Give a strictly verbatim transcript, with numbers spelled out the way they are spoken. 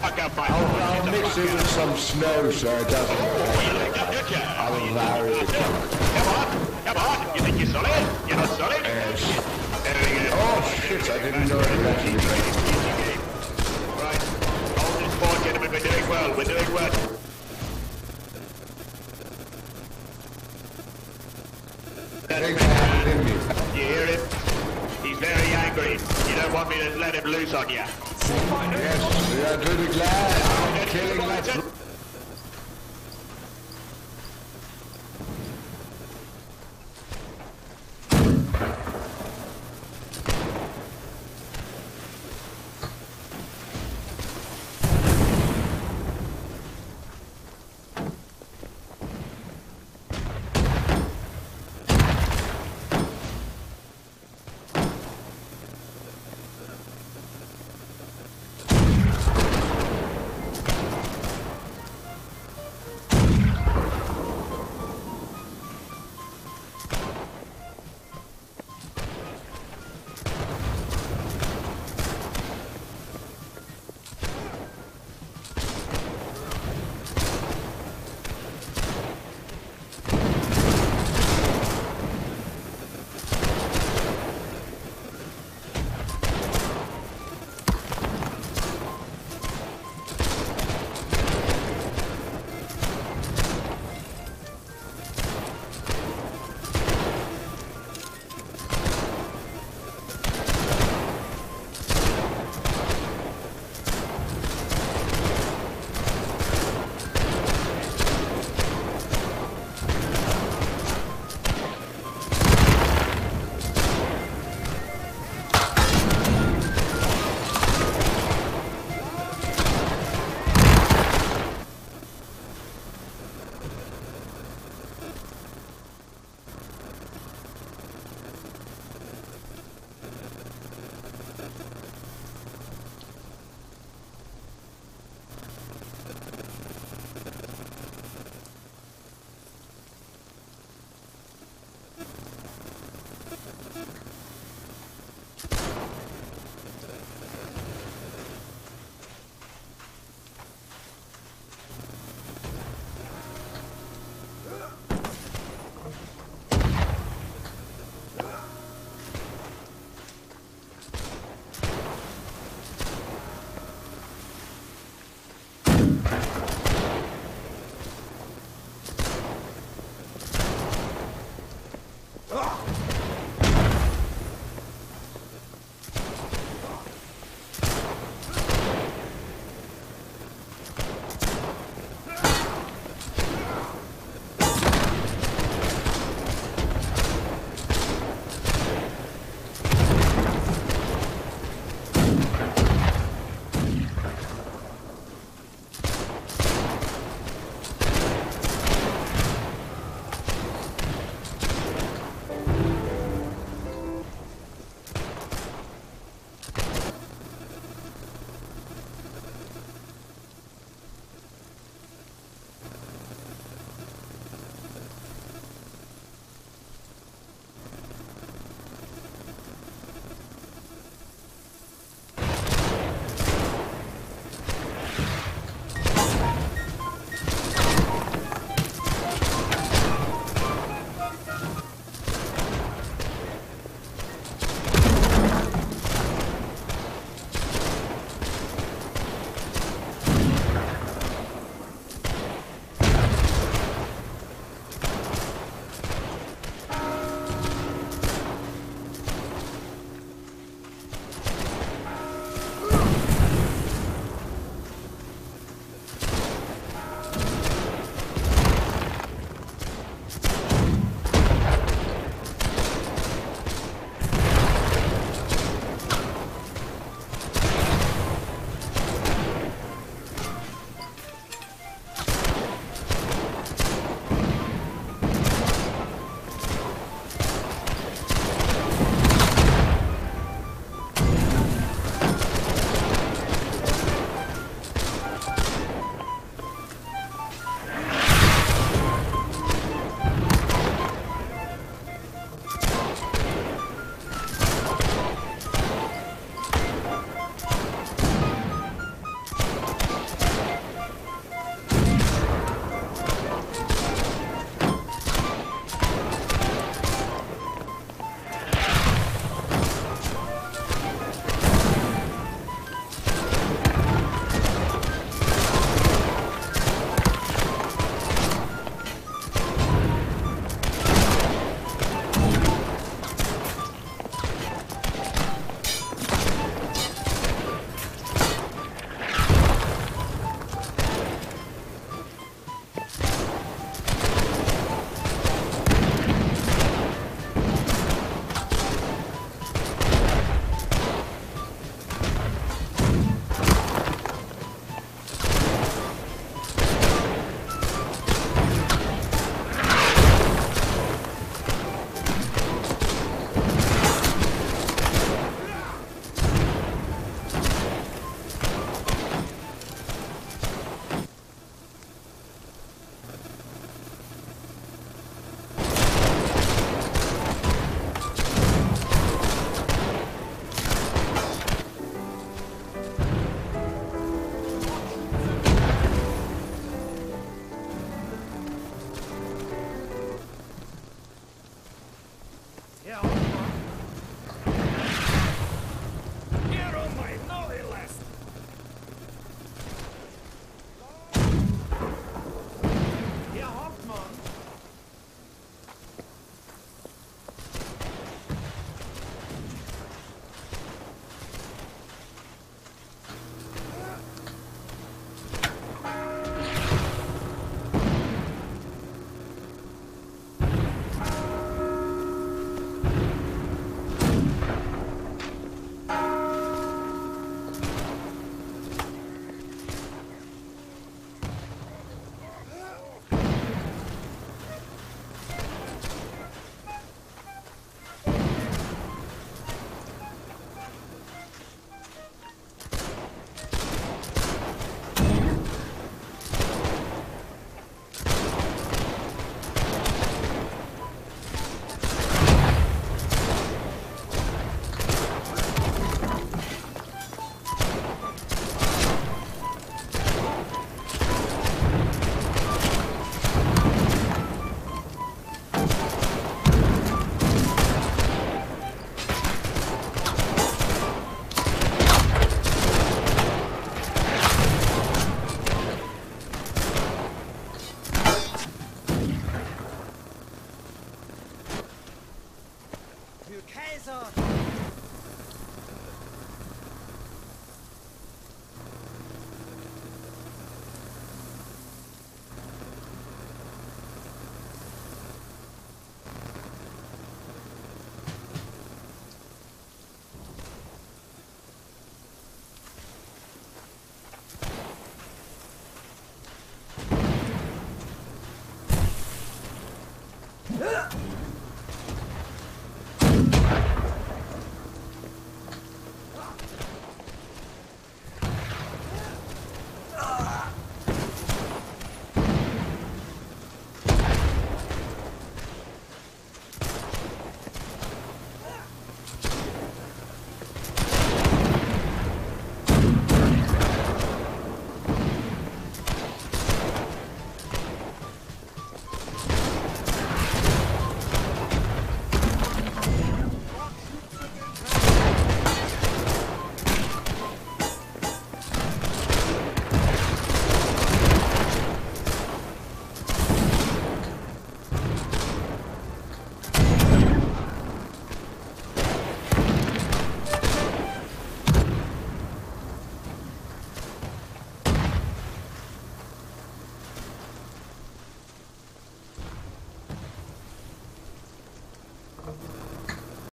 fuck up my I'll, I'll mix it with some snow so it doesn't hurt. I'll allow it to come. Come on, come on. You think you're solid? You're not solid? Yes. Oh shit, I didn't know it was. Alright, hold this board, gentlemen. We're doing well, we're doing well. You hear him? He's very angry. You don't want me to let him loose on you. Yes, we are really glad. I'm killing my friend. You